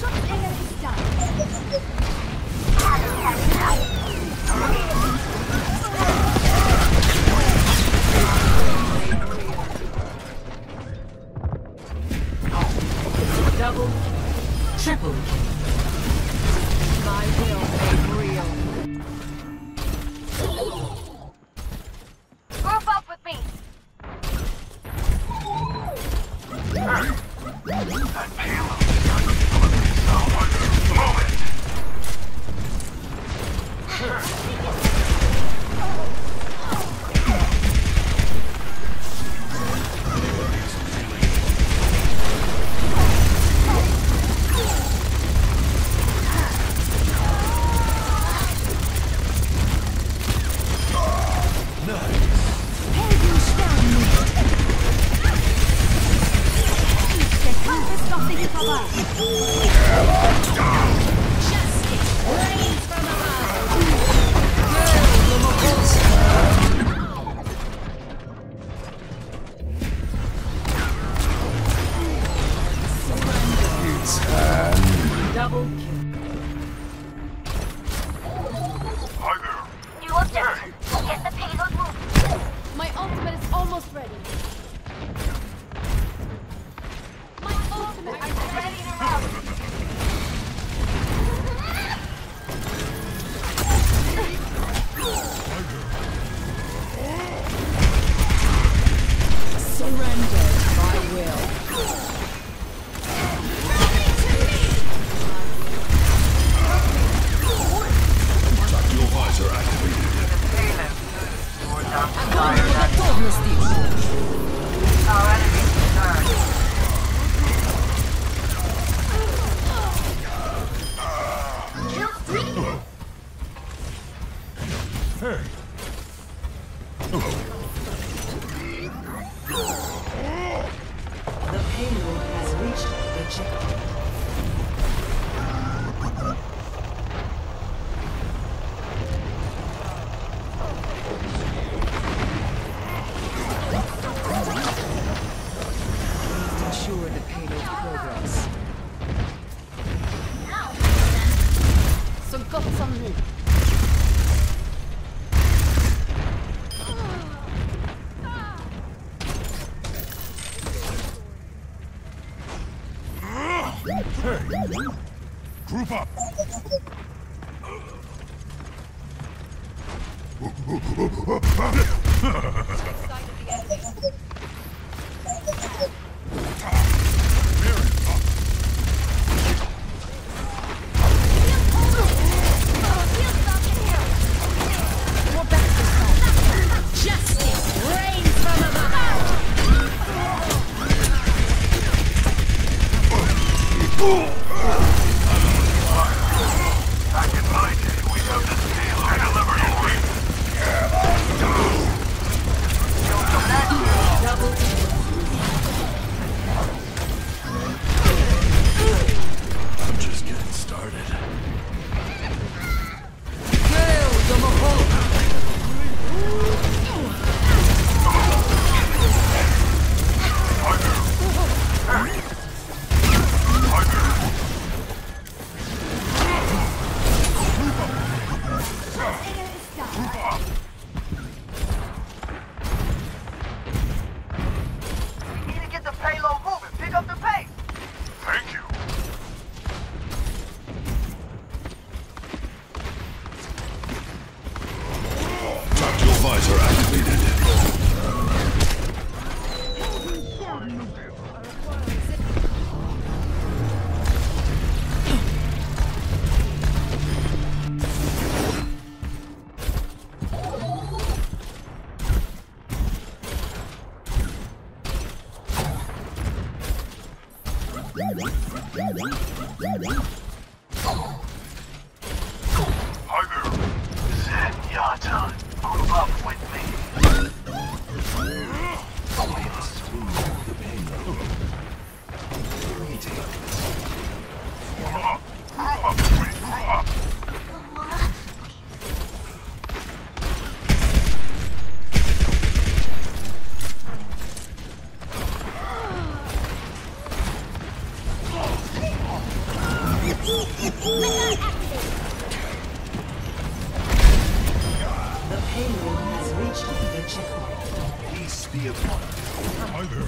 Double, triple. My will made real. Group up with me. That payload is going to deliver someone. Move it. Double kill. You up there. Get the payload moved. My ultimate is almost ready. My ultimate is ready to roll. Surrender by will. Group up. The payload has reached the checkpoint. Peace be upon us. Over.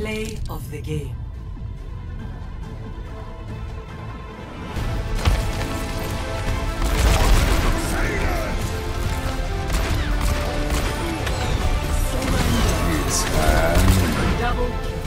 Play of the game. Double kill.